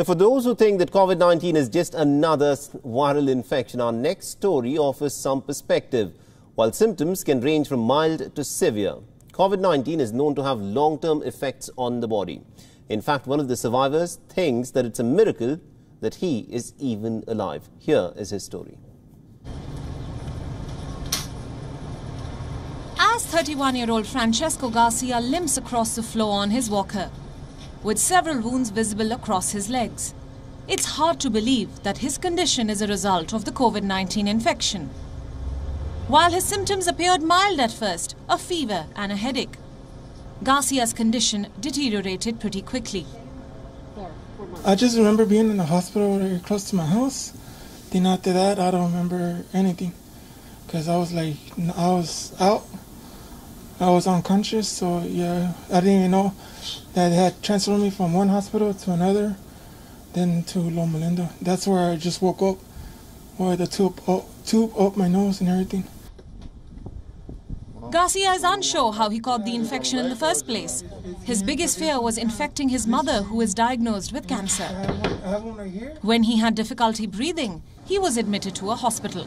Now, for those who think that COVID-19 is just another viral infection, our next story offers some perspective. While symptoms can range from mild to severe, COVID-19 is known to have long-term effects on the body. In fact, one of the survivors thinks that it's a miracle that he is even alive. Here is his story. As 31-year-old Francesco Garcia limps across the floor on his walker, with several wounds visible across his legs. It's hard to believe that his condition is a result of the COVID-19 infection. While his symptoms appeared mild at first, a fever and a headache, Garcia's condition deteriorated pretty quickly. I just remember being in the hospital right close to my house. Then after that, I don't remember anything because I was out. I was unconscious, so yeah, I didn't even know that they had transferred me from one hospital to another, then to Loma Linda. That's where I just woke up, with the tube up my nose and everything. Garcia is unsure how he caught the infection in the first place. His biggest fear was infecting his mother, who is diagnosed with cancer. When he had difficulty breathing, he was admitted to a hospital.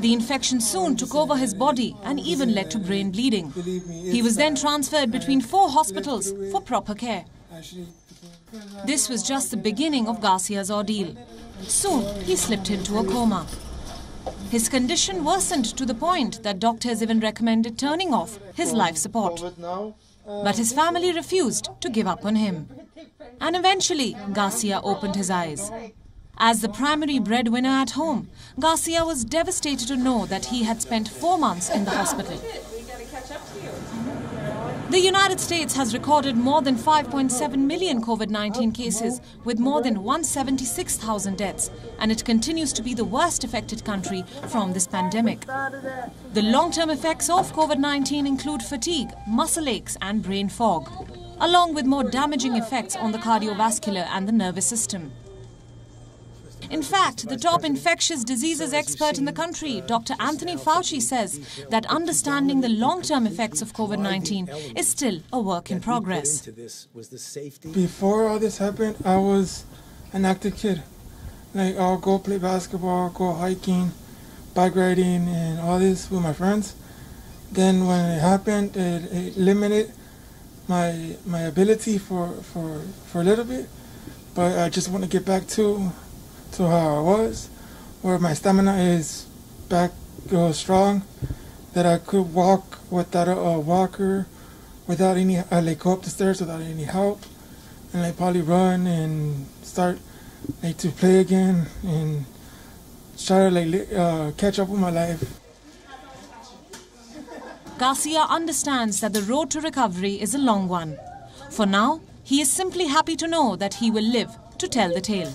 The infection soon took over his body and even led to brain bleeding. He was then transferred between 4 hospitals for proper care. This was just the beginning of Garcia's ordeal. Soon, he slipped into a coma. His condition worsened to the point that doctors even recommended turning off his life support. But his family refused to give up on him. And eventually, Garcia opened his eyes. As the primary breadwinner at home, Garcia was devastated to know that he had spent 4 months in the hospital. The United States has recorded more than 5.7 million COVID-19 cases with more than 176,000 deaths, and it continues to be the worst affected country from this pandemic. The long-term effects of COVID-19 include fatigue, muscle aches and brain fog, along with more damaging effects on the cardiovascular and the nervous system. In fact, the top infectious diseases expert in the country, Dr. Anthony Fauci, says that understanding the long-term effects of COVID-19 is still a work in progress. Before all this happened, I was an active kid. Like, I'll go play basketball, go hiking, bike riding, and all this with my friends. Then when it happened, it limited my ability for a little bit. But I just want to get back to how I was, where my stamina is back strong, that I could walk without a walker, without any, go up the stairs without any help, and probably run and start to play again and try to catch up with my life. Garcia understands that the road to recovery is a long one. For now, he is simply happy to know that he will live to tell the tale.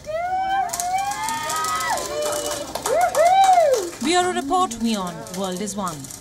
Bureau Report, WION, World is One.